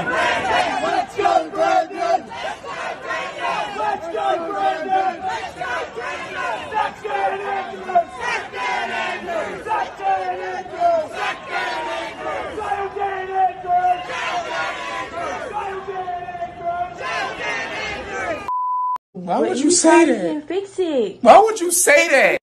Let's go, Brandon! Let's go, Brandon! Let's go, Brandon! Let's go, Brandon! Let's go, Brandon! Suck that Andrew! Suck that Andrew! Suck that Andrew! Suck that Andrew! Suck that Andrew! Suck that Andrew! Why would you say that? Why would you say that?